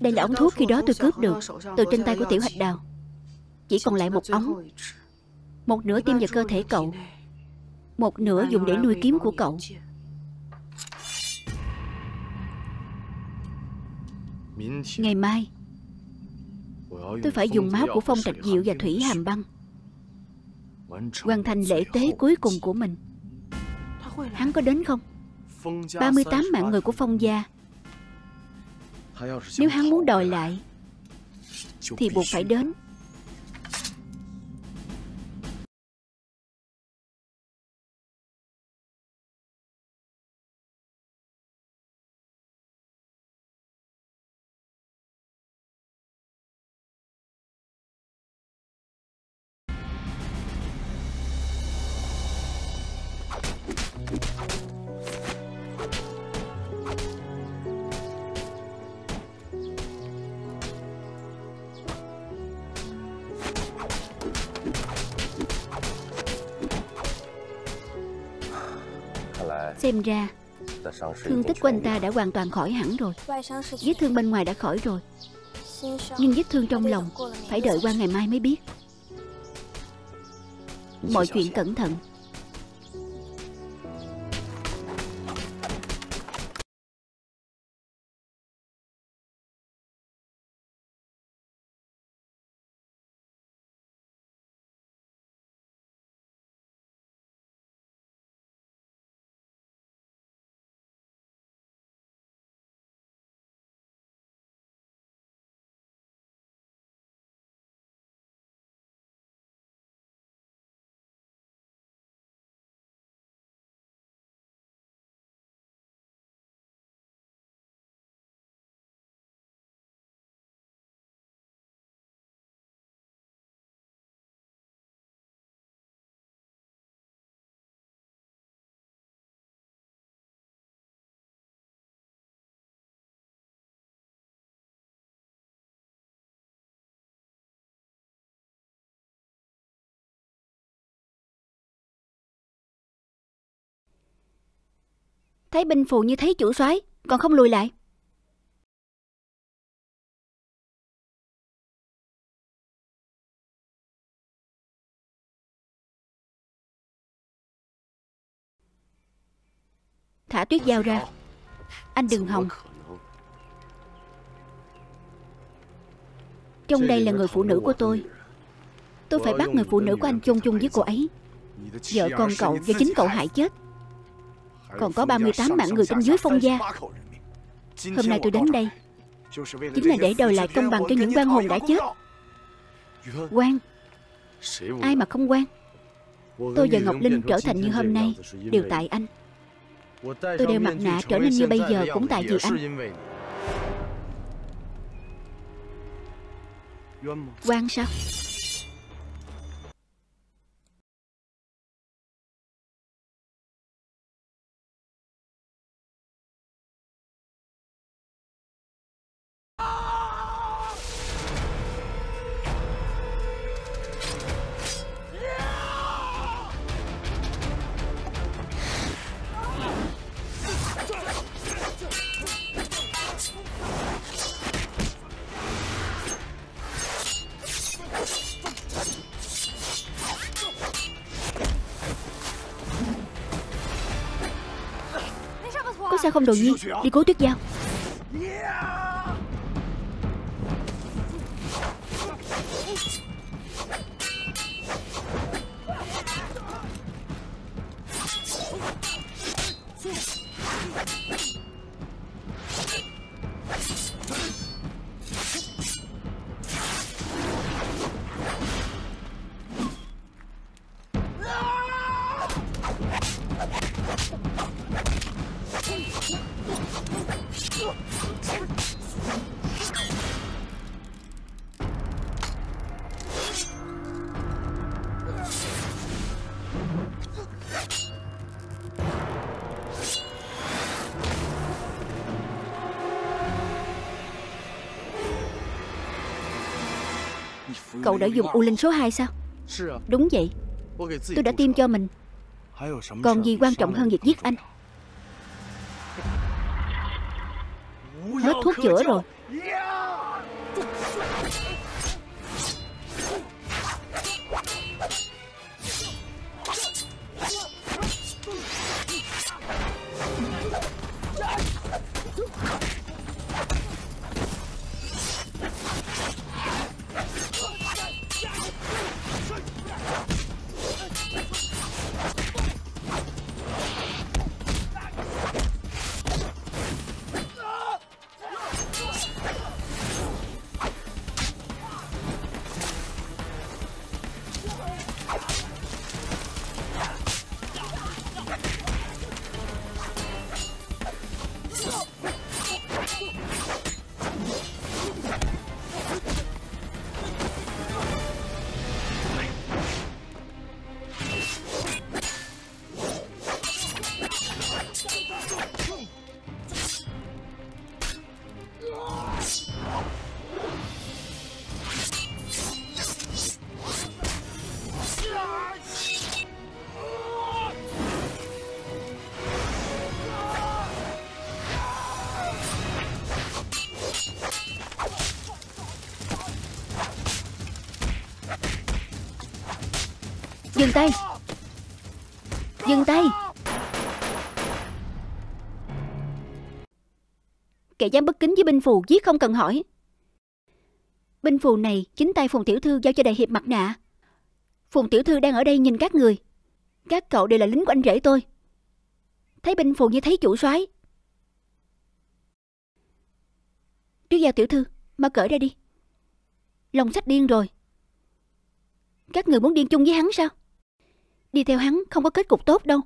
Đây là ống thuốc khi đó tôi cướp được từ trên tay của Tiểu Hạch Đào. Chỉ còn lại một ống. Một nửa tiêm vào cơ thể cậu, một nửa dùng để nuôi kiếm của cậu. Ngày mai tôi phải dùng máu của Phong Trạch Diệu và Thủy Hàm Băng hoàn thành lễ tế cuối cùng của mình. Hắn có đến không? 38 mạng người của Phong gia, nếu hắn muốn đòi lại thì buộc phải đến. Xem ra thương tích của anh ta đã hoàn toàn khỏi hẳn rồi. Vết thương bên ngoài đã khỏi rồi, nhưng vết thương trong lòng phải đợi qua ngày mai mới biết. Mọi chuyện cẩn thận. Thấy binh phù như thấy chủ soái, còn không lùi lại. Thả Tuyết Dao ra. Anh đừng hòng. Trong đây là người phụ nữ của tôi. Tôi phải bắt người phụ nữ của anh chôn chung với cô ấy. Vợ con cậu và chính cậu hại chết. Còn có 38 mạng người bên dưới Phong gia. Hôm nay tôi đến đây chính là để đòi lại công bằng cho những quan hồn đã chết. Quan? Ai mà không quan? Tôi và Ngọc Linh trở thành như hôm nay đều tại anh. Tôi đeo mặt nạ trở nên như bây giờ cũng tại vì anh. Quan sao? Sao không đột nhiên đi cứu Tuyết Dao? Cậu đã dùng U Linh số 2 sao? Đúng vậy. Tôi đã tiêm cho mình. Còn gì quan trọng hơn việc giết anh? Hết thuốc chữa rồi. Dừng tay! Dừng tay! Kẻ dám bất kính với binh phù giết không cần hỏi. Binh phù này chính tay Phùng tiểu thư giao cho đại hiệp mặt nạ. Phùng tiểu thư đang ở đây nhìn các người. Các cậu đều là lính của anh rể tôi. Thấy binh phù như thấy chủ soái. Tuyết Giao tiểu thư, mau cởi ra đi. Lòng Sách điên rồi. Các người muốn điên chung với hắn sao? Đi theo hắn không có kết cục tốt đâu.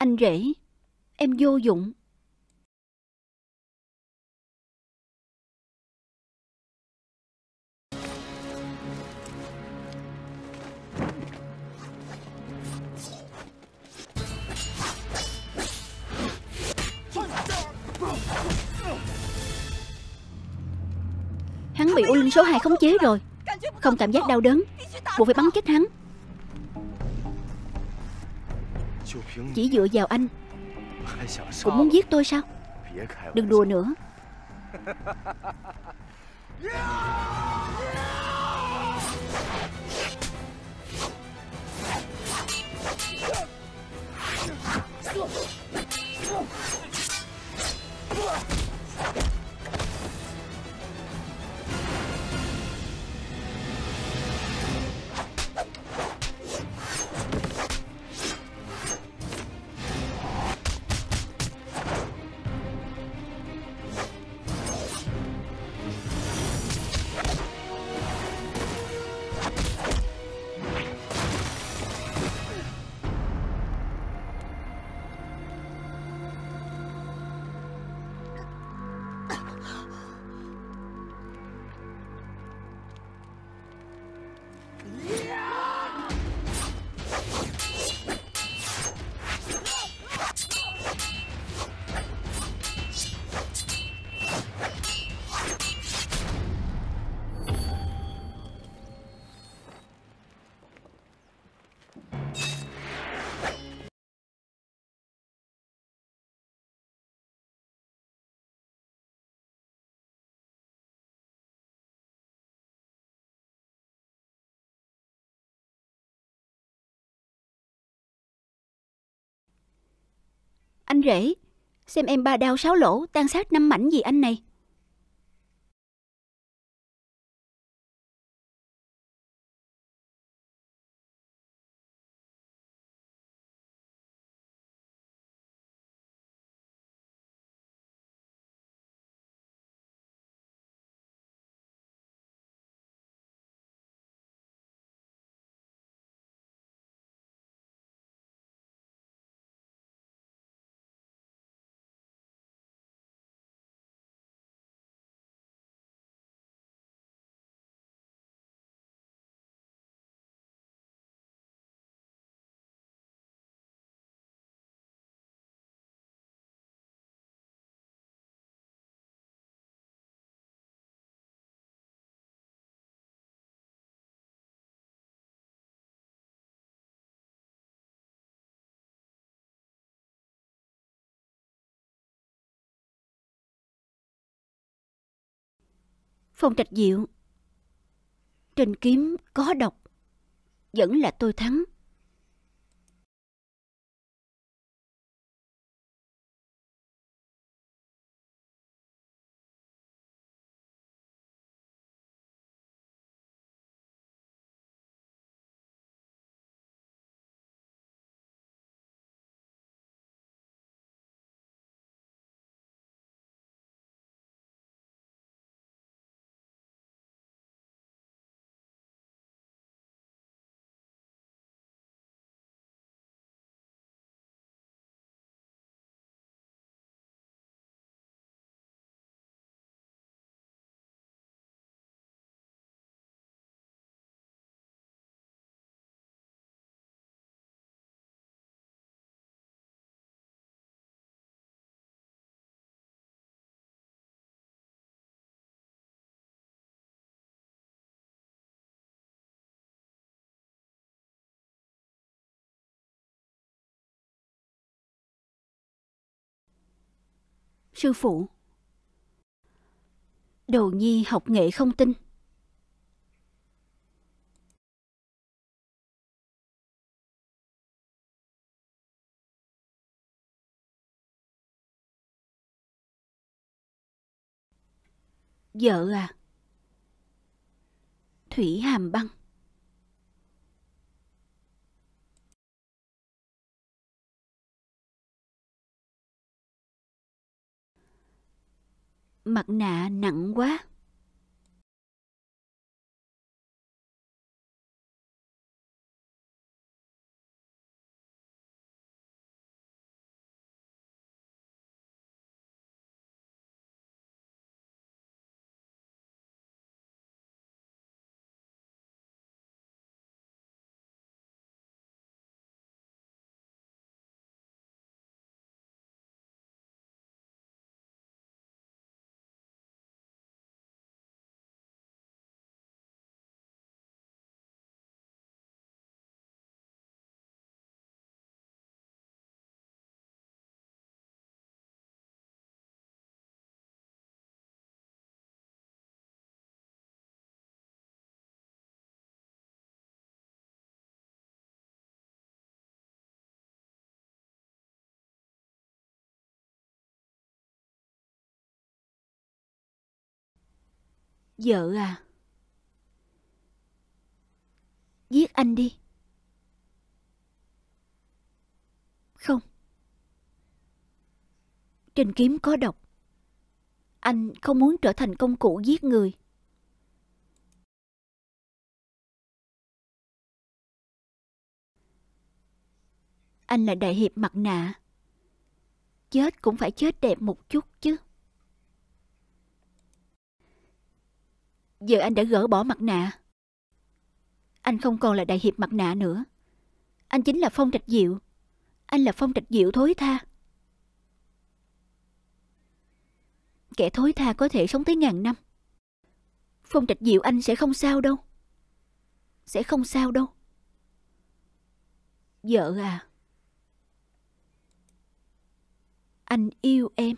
Anh rể, em vô dụng. Hắn bị U Linh số 2 khống chế rồi. Không cảm giác đau đớn, buộc phải bắn chết hắn. Chỉ dựa vào anh cũng muốn giết tôi sao? Đừng đùa nữa. Anh rể, xem em 3 đao 6 lỗ, tan xác 5 mảnh gì anh này. Phong Trạch Diệu, trên kiếm có độc, vẫn là tôi thắng. sư phụ. Đồ nhi học nghệ không tin. Vợ à? Thủy Hàm Băng. Mặt nạ nặng quá. Vợ à? Giết anh đi. Không. Trên kiếm có độc. Anh không muốn trở thành công cụ giết người. Anh là đại hiệp mặt nạ. Chết cũng phải chết đẹp một chút chứ. Giờ anh đã gỡ bỏ mặt nạ. Anh không còn là đại hiệp mặt nạ nữa. Anh chính là Phong Trạch Diệu. Anh là Phong Trạch Diệu thối tha. Kẻ thối tha có thể sống tới ngàn năm. Phong Trạch Diệu anh sẽ không sao đâu. Sẽ không sao đâu. Vợ à, anh yêu em.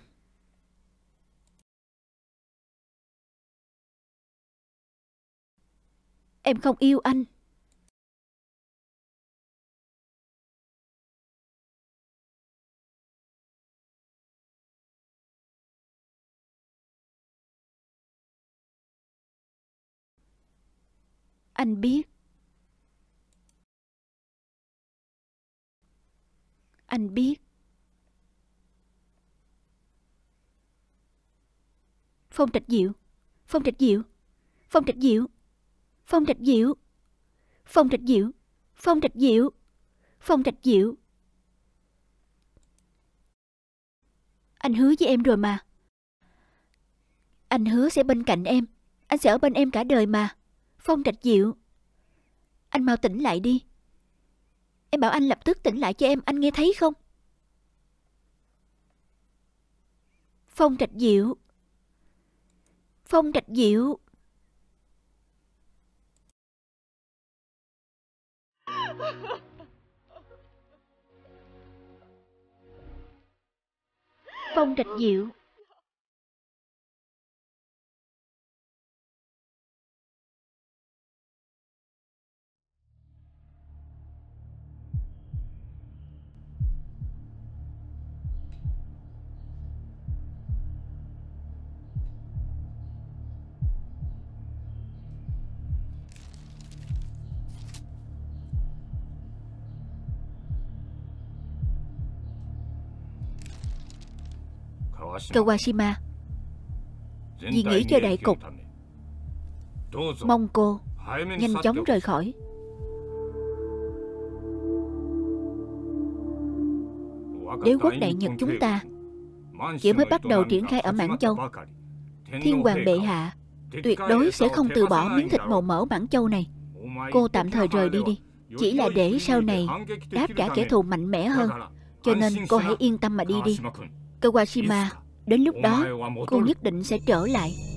Em không yêu anh. Anh biết. Anh biết. Phong Trạch Diệu. Phong Trạch Diệu. Phong Trạch Diệu. Phong Trạch Diệu. Phong Trạch Diệu. Phong Trạch Diệu. Phong Trạch Diệu. Anh hứa với em rồi mà. Anh hứa sẽ bên cạnh em. Anh sẽ ở bên em cả đời mà. Phong Trạch Diệu. Anh mau tỉnh lại đi. Em bảo anh lập tức tỉnh lại cho em. Anh nghe thấy không? Phong Trạch Diệu. Phong Trạch Diệu. Phong Trạch Diệu. Kawashima, vì nghĩ cho đại cục, mong cô nhanh chóng rời khỏi. Đế quốc Đại Nhật chúng ta chỉ mới bắt đầu triển khai ở Mãn Châu. Thiên hoàng bệ hạ tuyệt đối sẽ không từ bỏ miếng thịt màu mỡ Mãn Châu này. Cô tạm thời rời đi đi, chỉ là để sau này đáp trả kẻ thù mạnh mẽ hơn. Cho nên cô hãy yên tâm mà đi đi. Kawashima, đến lúc đó, cô nhất định sẽ trở lại.